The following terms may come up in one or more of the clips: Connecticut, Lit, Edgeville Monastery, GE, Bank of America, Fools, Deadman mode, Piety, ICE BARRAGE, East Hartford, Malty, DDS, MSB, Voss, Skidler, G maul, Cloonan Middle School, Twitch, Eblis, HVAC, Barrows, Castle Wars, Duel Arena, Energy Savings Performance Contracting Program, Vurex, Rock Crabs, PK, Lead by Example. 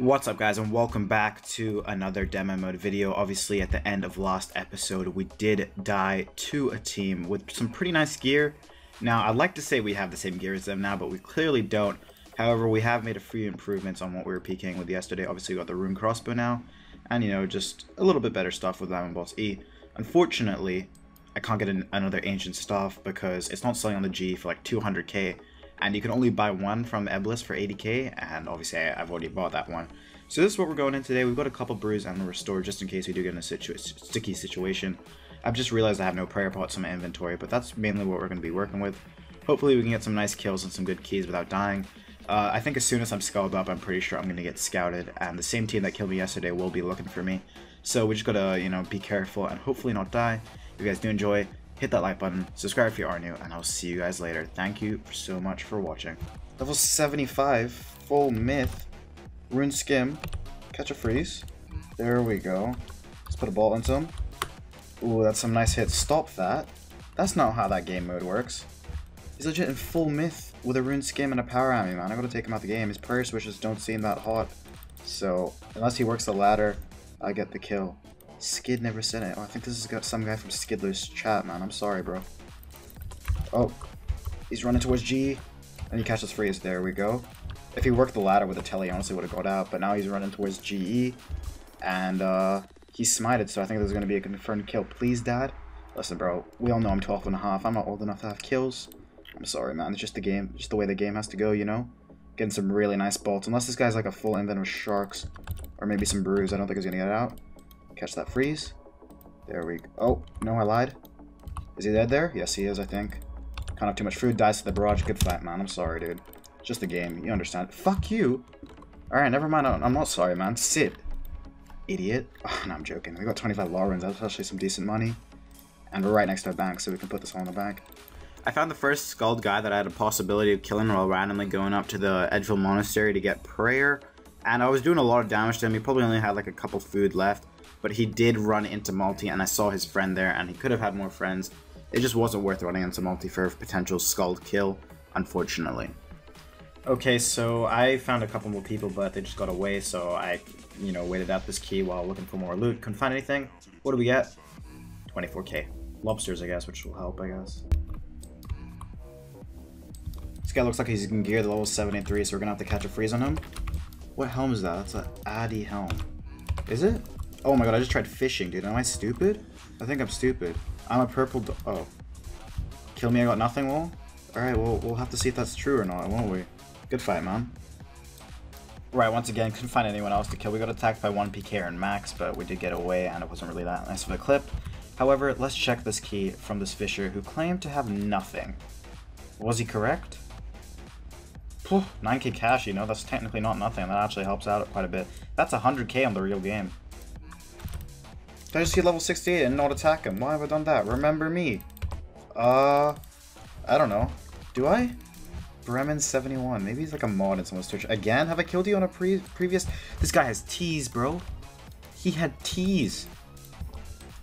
What's up, guys, and welcome back to another Deadman mode video. Obviously, at the end of last episode, we did die to a team with some pretty nice gear. Now, I'd like to say we have the same gear as them now, but we clearly don't. However, we have made a few improvements on what we were PKing with yesterday. Obviously, we got the rune crossbow now, and, you know, just a little bit better stuff with Diamond Bolts E. Unfortunately, I can't get another ancient staff because it's not selling on the G for like 200k. And you can only buy one from Eblis for 80k, and obviously I've already bought that one. So this is what we're going in today. We've got a couple brews and a restore just in case we do get in a sticky situation. I've just realized I have no prayer pots in my inventory, but that's mainly what we're going to be working with. Hopefully we can get some nice kills and some good keys without dying. I think as soon as I'm skulled up, I'm pretty sure I'm going to get scouted, and the same team that killed me yesterday will be looking for me. So we just got to, you know, be careful and hopefully not die. If you guys do enjoy, hit that like button, subscribe if you are new, and I'll see you guys later. Thank you so much for watching. Level 75, full myth, rune skim, catch a freeze. There we go. Let's put a ball into him. Ooh, that's some nice hits. Stop that. That's not how that game mode works. He's legit in full myth with a rune skim and a power army, man. I gotta take him out the game. His prayer switches don't seem that hot. So, unless he works the ladder, I get the kill. Skid never said it. Oh, I think this has got some guy from Skidler's chat, man. I'm sorry, bro. Oh, he's running towards G, and he catches freeze. There we go. If he worked the ladder with a telly, he honestly would have got out, but now he's running towards GE, and he's smited, so I think there's going to be a confirmed kill. Please, Dad. Listen, bro, we all know I'm 12 and a half. I'm not old enough to have kills. I'm sorry, man. It's just the game. Just the way the game has to go, you know? Getting some really nice bolts. Unless this guy's like a full invent of sharks, or maybe some brews. I don't think he's going to get out. Catch that freeze. There we go. Oh, no, I lied. Is he dead there? Yes, he is, I think. Kind of too much food. Dies to the barrage. Good fight, man. I'm sorry, dude. Just the game. You understand. Fuck you. Alright, never mind. I'm not sorry, man. Sit. Idiot. Oh, no, I'm joking. We got 25 law runs. That's actually some decent money. And we're right next to a bank, so we can put this all in the bank. I found the first skulled guy that I had a possibility of killing while randomly going up to the Edgeville Monastery to get prayer. And I was doing a lot of damage to him. He probably only had like a couple food left. But he did run into multi, and I saw his friend there, and he could have had more friends. It just wasn't worth running into multi for a potential skulled kill, unfortunately. Okay, so I found a couple more people, but they just got away, so I, you know, waited out this key while looking for more loot. Couldn't find anything. What do we get? 24k. Lobsters, I guess, which will help, I guess. This guy looks like he's in gear, the level 73, so we're gonna have to catch a freeze on him. What helm is that? That's an Addy helm. Is it? Oh my god, I just tried fishing, dude. Am I stupid? I think I'm stupid. I'm a purple do- oh. Kill me, I got nothing, well? Alright, well, we'll have to see if that's true or not, won't we? Good fight, man. Right, once again, couldn't find anyone else to kill. We got attacked by one PK and Max, but we did get away, and it wasn't really that nice of a clip. However, let's check this key from this fisher who claimed to have nothing. Was he correct? 9k cash, you know, that's technically not nothing. That actually helps out quite a bit. That's 100k on the real game. Did I just see level 68 and not attack him? Why have I done that? Remember me. I don't know. Do I? Bremen 71. Maybe he's like a mod in someone's Twitch. Again? Have I killed you on a previous? This guy has T's, bro. He had T's.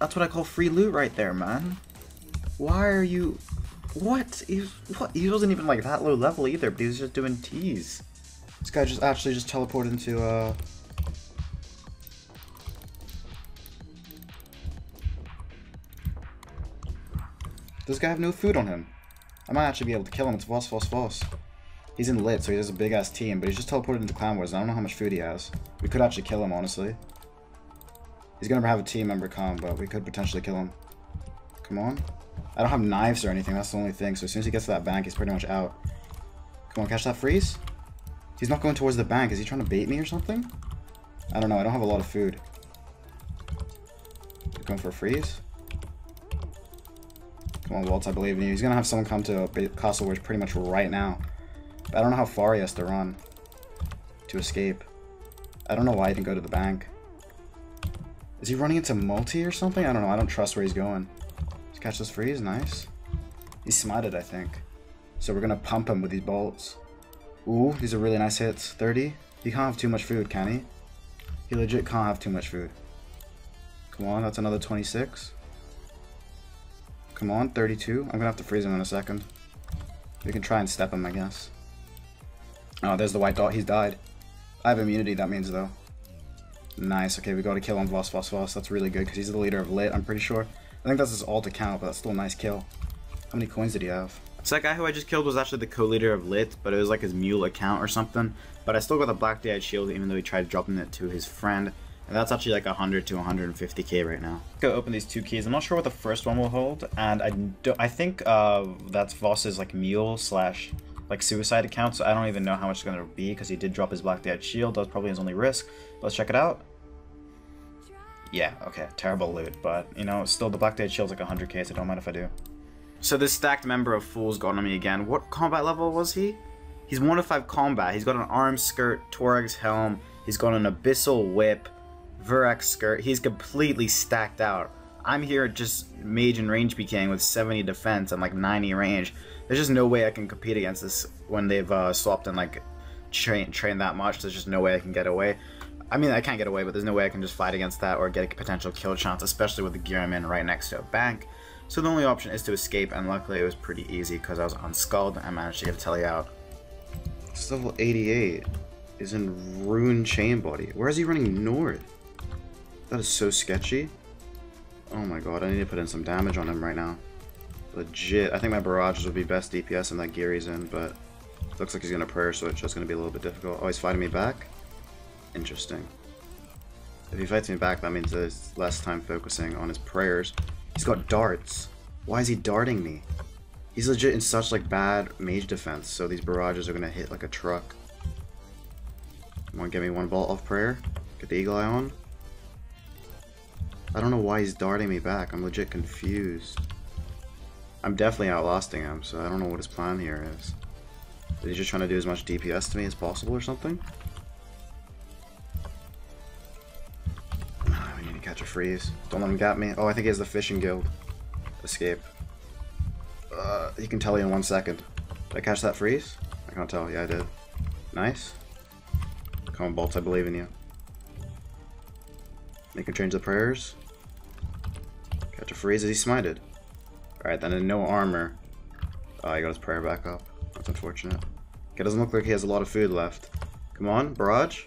That's what I call free loot right there, man. Why are you... What? He wasn't even like that low level either, but he was just doing T's. This guy just actually just teleported into, Does this guy have no food on him? I might actually be able to kill him. It's Voss, Voss, Voss. He's in Lit, so he has a big-ass team, but he's just teleported into Clan Wars. I don't know how much food he has. We could actually kill him, honestly. He's gonna have a team member come, but we could potentially kill him. Come on. I don't have knives or anything. That's the only thing. So as soon as he gets to that bank, he's pretty much out. Come on, catch that freeze. He's not going towards the bank. Is he trying to bait me or something? I don't know. I don't have a lot of food. Going for a freeze. Come on, Waltz, I believe in you. He's going to have someone come to Castle Wars pretty much right now. But I don't know how far he has to run to escape. I don't know why he didn't go to the bank. Is he running into multi or something? I don't know. I don't trust where he's going. Let's catch this freeze. Nice. He's smited, I think. So we're going to pump him with these bolts. Ooh, these are really nice hits. 30. He can't have too much food, can he? He legit can't have too much food. Come on, that's another 26. Come on, 32. I'm gonna have to freeze him in a second. We can try and step him, I guess. Oh, there's the white dot. He's died. I have immunity, that means, though. Nice. Okay, we got a kill on Vos. That's really good because he's the leader of Lit, I'm pretty sure. I think that's his alt account, but that's still a nice kill. How many coins did he have? So that guy who I just killed was actually the co-leader of Lit, but it was like his mule account or something. But I still got the Black Dead shield even though he tried dropping it to his friend. And that's actually like 100 to 150k right now. Let's go open these two keys. I'm not sure what the first one will hold. And I think that's Voss's like mule slash like suicide account. So I don't even know how much it's going to be because he did drop his Black Dead shield. That was probably his only risk. But let's check it out. Yeah, okay, terrible loot, but you know, still the Black Dead shield's like 100k, so don't mind if I do. So this stacked member of Fools got on me again. What combat level was he? He's 1 of 5 combat. He's got an arm skirt, Torag's helm, he's got an abyssal whip, Vurex skirt. He's completely stacked out. I'm here just mage and range PKing with 70 defense and like 90 range. There's just no way I can compete against this when they've swapped and like trained that much. There's just no way I can get away. I mean, I can't get away, but there's no way I can just fight against that or get a potential kill chance, especially with the gear I'm in right next to a bank. So the only option is to escape, and luckily it was pretty easy because I was unskulled and I managed to get a telly out. This level 88 is in Rune Chainbody. Where is he running north? That is so sketchy. Oh my god, I need to put in some damage on him right now. Legit. I think my barrages would be best DPS in that gear he's in, but it looks like he's going to prayer switch, so it's going to be a little bit difficult. Oh, he's fighting me back? Interesting. If he fights me back, that means there's less time focusing on his prayers. He's got darts. Why is he darting me? He's legit in such like bad mage defense, so these barrages are gonna hit like a truck. Come on, give me one bolt off prayer. Get the eagle eye on. I don't know why he's darting me back. I'm legit confused. I'm definitely outlasting him, so I don't know what his plan here is. Is he just trying to do as much DPS to me as possible or something? Catch a freeze. Don't let him get me. Oh, I think he has the fishing guild. Escape. He can tell you in 1 second. Did I catch that freeze? I can't tell. Yeah, I did. Nice. Come on, Bolts, I believe in you. They can change the prayers. Catch a freeze. Is he smited? Alright, then in no armor. Oh, he got his prayer back up. That's unfortunate. Okay, doesn't look like he has a lot of food left. Come on, barrage.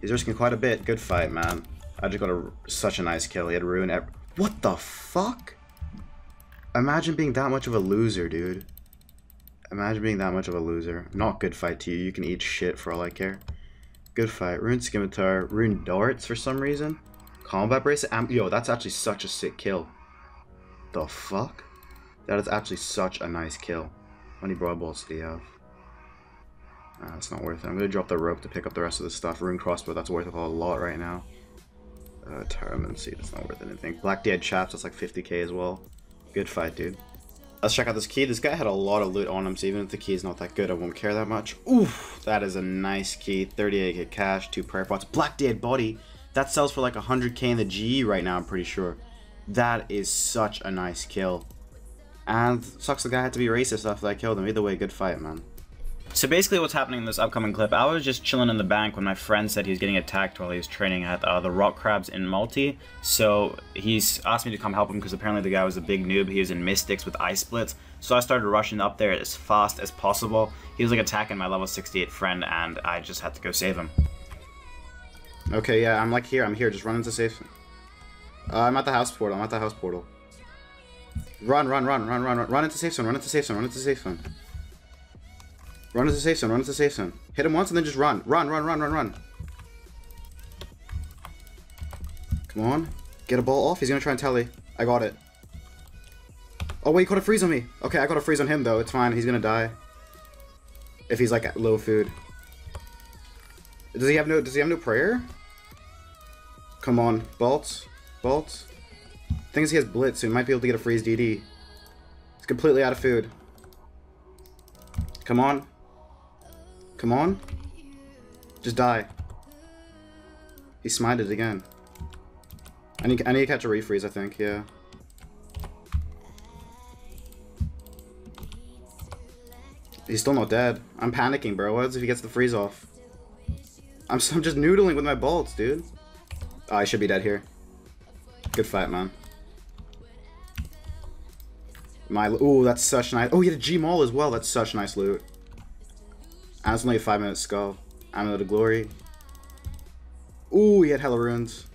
He's risking quite a bit. Good fight, man. I just got such a nice kill. He had ruined every— What the fuck? Imagine being that much of a loser, dude. Imagine being that much of a loser. Not good fight to you. You can eat shit for all I care. Good fight. Ruined scimitar. Ruined darts for some reason. Combat bracelet. Yo, that's actually such a sick kill. The fuck? That is actually such a nice kill. How many broad bolts do you have? Nah, that's not worth it. I'm gonna drop the rope to pick up the rest of this stuff. Ruined crossbow. That's worth a lot right now. Retirement seat, that's not worth anything. Black Dead Chaps, that's like 50k as well. Good fight, dude. Let's check out this key. This guy had a lot of loot on him, so even if the key is not that good, I won't care that much. Oof, that is a nice key. 38k cash, 2 prayer pots. Black Dead Body, that sells for like 100k in the GE right now, I'm pretty sure. That is such a nice kill. And sucks the guy had to be racist after I killed him. Either way, good fight, man. So basically what's happening in this upcoming clip, I was just chilling in the bank when my friend said he was getting attacked while he was training at the Rock Crabs in Malty. So he's asked me to come help him because apparently the guy was a big noob. He was in Mystics with Ice Blitz. So I started rushing up there as fast as possible. He was like attacking my level 68 friend and I just had to go save him. Okay, yeah, I'm like here. I'm here. Just run into safe. I'm at the house portal. I'm at the house portal. Run. Run into safe zone. Run into the safe zone, Hit him once and then just run. Run. Come on. Get a ball off. He's gonna try and telly. I got it. Oh wait, he caught a freeze on me. Okay, I got a freeze on him though. It's fine. He's gonna die. If he's like at low food. Does he have no prayer? Come on. Bolts. Thing is he has blitz, so he might be able to get a freeze DD. He's completely out of food. Come on. Just die. He smited again. I need to catch a refreeze, I think, yeah. He's still not dead. I'm panicking, bro. What if he gets the freeze off? I'm just noodling with my bolts, dude. Oh, I should be dead here. Good fight, man. Ooh, that's such nice. Oh, he had a G maul as well. That's such nice loot. And it's only a 5-minute skull. Ammo to glory. Ooh, he had hella runes.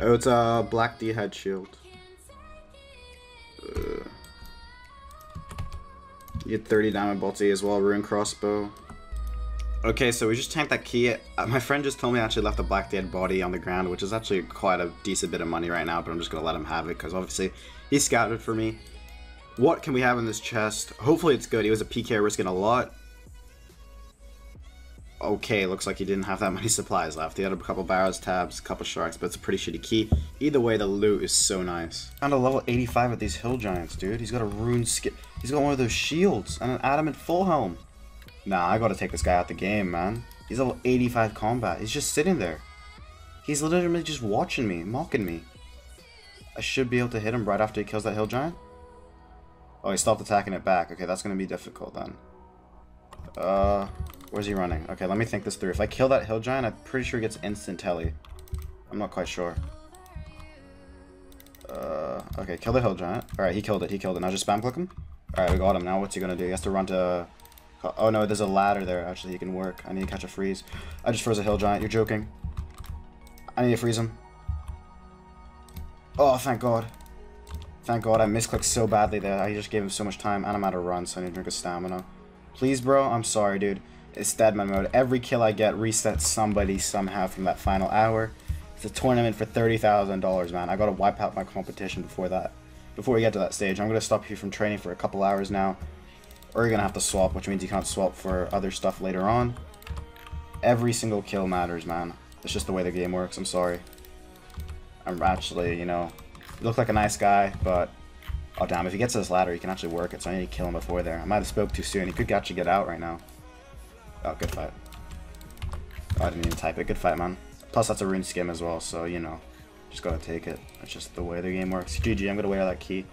Oh, it's a black D head shield. You get 30 diamond bolty as well, rune crossbow. Okay, so we just tanked that key. My friend just told me I actually left a black dead body on the ground, which is actually quite a decent bit of money right now, but I'm just going to let him have it because obviously he scouted for me. What can we have in this chest? Hopefully it's good. He was a PK risking a lot. Okay, looks like he didn't have that many supplies left. He had a couple barrows, tabs, a couple sharks, but it's a pretty shitty key. Either way, the loot is so nice. Found a level 85 at these hill giants, dude. He's got a rune skip. He's got one of those shields and an adamant full helm. Nah, I gotta take this guy out the game, man. He's level 85 combat. He's just sitting there. He's literally just watching me, mocking me. I should be able to hit him right after he kills that hill giant. Oh, he stopped attacking it back. Okay, that's gonna be difficult then. Where's he running? Okay, let me think this through. If I kill that hill giant, I'm pretty sure he gets instant telly. I'm not quite sure. Okay, kill the hill giant. Alright, he killed it. Now just spam click him. Alright, we got him. Now what's he gonna do? He has to run to... Oh no, there's a ladder there, actually, he can work. I need to catch a freeze. I just froze a hill giant, you're joking. I need to freeze him. Oh, thank God. Thank God, I misclicked so badly there. I just gave him so much time, and I'm out of runs, so I need to drink a stamina. Please, bro, I'm sorry, dude. It's Deadman mode. Every kill I get resets somebody somehow from that final hour. It's a tournament for $30,000, man. I gotta wipe out my competition before that. Before we get to that stage, I'm gonna stop you from training for a couple hours now. Or you're going to have to swap, which means you can't swap for other stuff later on. Every single kill matters, man. It's just the way the game works, I'm sorry. I'm actually, you know, you look like a nice guy, but... Oh, damn, if he gets to this ladder, he can actually work it, so I need to kill him before there. I might have spoke too soon. He could actually get out right now. Oh, good fight. Oh, I didn't even type it. Good fight, man. Plus, that's a rune skim as well, so, you know, just gotta take it. It's just the way the game works. GG, I'm gonna wait out that key.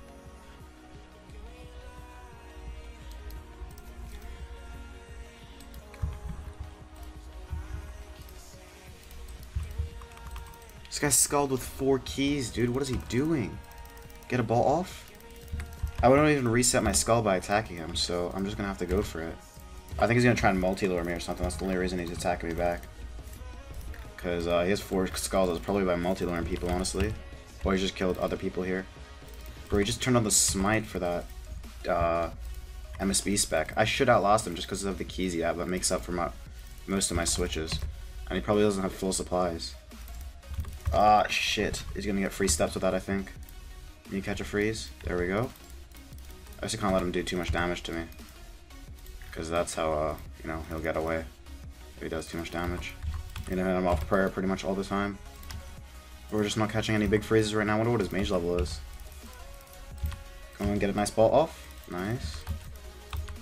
This guy's sculled with 4 keys, dude. What is he doing? Get a ball off? I wouldn't even reset my skull by attacking him, so I'm just gonna have to go for it. I think he's gonna try and multi-lure me or something. That's the only reason he's attacking me back. Because he has 4 skulls. It's probably by multi-luring people, honestly. Or he just killed other people here. Bro, he just turned on the smite for that MSB spec. I should outlast him just because of the keys he had, but it makes up for most of my switches. And he probably doesn't have full supplies. Ah, shit. He's gonna get free steps with that, I think. Can you catch a freeze? There we go. I just can't let him do too much damage to me. Because that's how, you know, he'll get away. If he does too much damage. You're gonna hit him off prayer pretty much all the time. We're just not catching any big freezes right now. I wonder what his mage level is. Come on, get a nice ball off. Nice.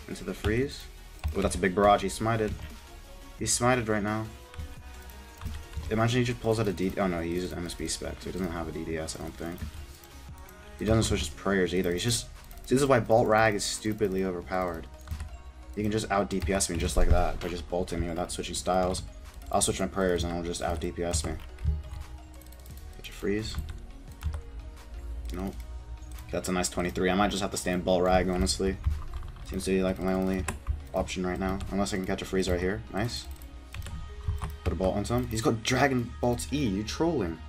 Into the freeze. Oh, that's a big barrage. He smited. He's smited right now. Imagine he just pulls out a DDS. Oh no, he uses MSB spec, so he doesn't have a DDS, I don't think. He doesn't switch his prayers either. He's just... See, this is why Bolt Rag is stupidly overpowered. You can just out DPS me just like that by just bolting me without switching styles. I'll switch my prayers and I'll just out DPS me. Catch a freeze. Nope. That's a nice 23. I might just have to stay in Bolt Rag, honestly. Seems to be like my only option right now. Unless I can catch a freeze right here. Nice. Put a bolt onto him. He's got Dragon Bolt E, you trolling.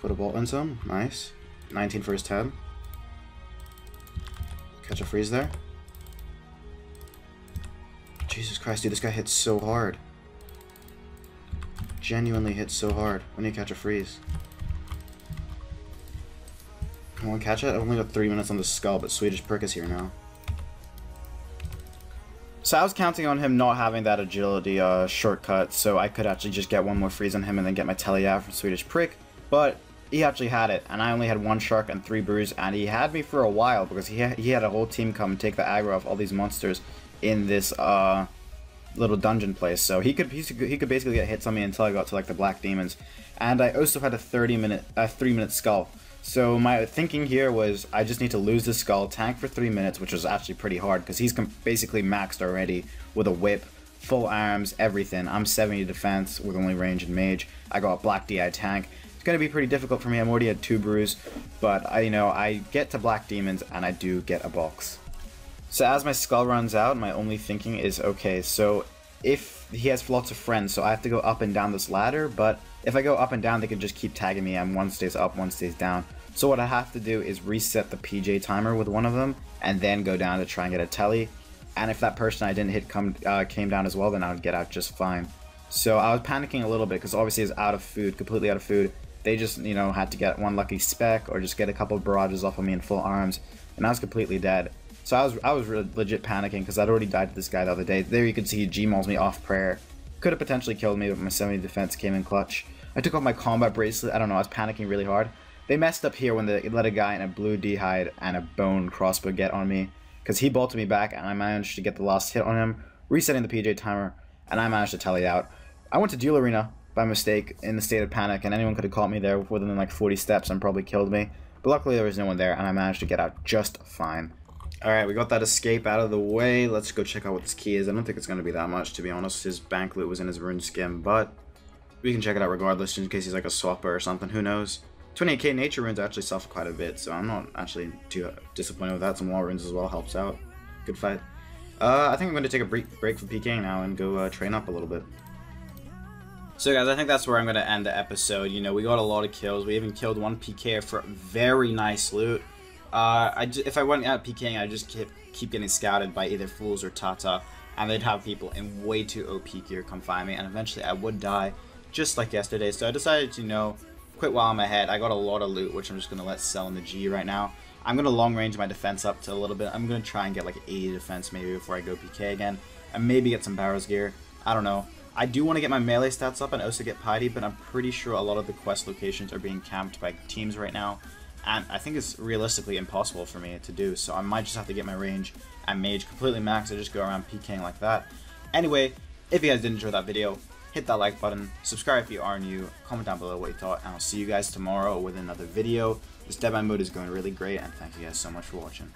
Put a bolt into him, nice. 19 for his 10. Catch a freeze there. Jesus Christ, dude, this guy hits so hard. Genuinely hits so hard. I need to catch a freeze. Come on, catch it. I've only got 3 minutes on the skull, but Swedish Prick is here now. So I was counting on him not having that agility shortcut, so I could actually just get one more freeze on him and then get my telly out from Swedish Prick, but he actually had it, and I only had 1 shark and 3 brews, and he had me for a while because he had a whole team come and take the aggro off all these monsters in this little dungeon place, so he could basically get hits on me until I got to like the black demons, and I also had a 3 minute skull. So my thinking here was I just need to lose the skull, tank for 3 minutes, which was actually pretty hard because he's basically maxed already with a whip, full arms, everything. I'm 70 defense with only range and mage. I got a black DI tank. It's going to be pretty difficult for me. I'm already at 2 brews, but I, you know, I get to black demons and I do get a box. So as my skull runs out, my only thinking is, okay, so if he has lots of friends, so I have to go up and down this ladder, but if I go up and down, they can just keep tagging me, and one stays up, one stays down. So what I have to do is reset the PJ timer with one of them, and then go down to try and get a telly. And if that person I didn't hit came down as well, then I would get out just fine. So I was panicking a little bit, because obviously it's out of food, completely out of food. They just, you know, had to get one lucky spec, or just get a couple of barrages off of me in full arms, and I was completely dead. So I was really legit panicking, because I'd already died to this guy the other day. There you can see he G mauls me off prayer. Could have potentially killed me, but my 70 defense came in clutch. I took off my combat bracelet. I don't know, I was panicking really hard. They messed up here when they let a guy in a blue D-hide and a bone crossbow get on me, because he bolted me back and I managed to get the last hit on him, resetting the PJ timer, and I managed to tally out. I went to Duel Arena by mistake in the state of panic, and anyone could have caught me there within like 40 steps and probably killed me, but luckily there was no one there and I managed to get out just fine. Alright, we got that escape out of the way. Let's go check out what this key is. I don't think it's going to be that much, to be honest. His bank loot was in his rune skin, but we can check it out regardless, in case he's like a swapper or something, who knows. 28k nature runes actually suffer quite a bit, so I'm not actually too disappointed with that. Some wall runes as well helps out. Good fight. I think I'm going to take a break from PK now and go train up a little bit. So guys, I think that's where I'm going to end the episode. You know, we got a lot of kills. We even killed one PK for very nice loot. If I went out PKing, I'd just keep getting scouted by either Fools or Tata, and they'd have people in way too OP gear come find me, and eventually I would die, just like yesterday. So I decided to, you know, quit while I'm ahead. I got a lot of loot, which I'm just going to let sell in the G right now. I'm going to long range my defense up to a little bit. I'm going to try and get like 80 defense maybe before I go PK again, and maybe get some barrows gear. I don't know. I do want to get my melee stats up and also get Piety, but I'm pretty sure a lot of the quest locations are being camped by teams right now, and I think it's realistically impossible for me to do, so I might just have to get my range and mage completely maxed and just go around PKing like that. Anyway, if you guys did enjoy that video, hit that like button, subscribe if you are new, comment down below what you thought, and I'll see you guys tomorrow with another video. This Deadman mode is going really great, and thank you guys so much for watching.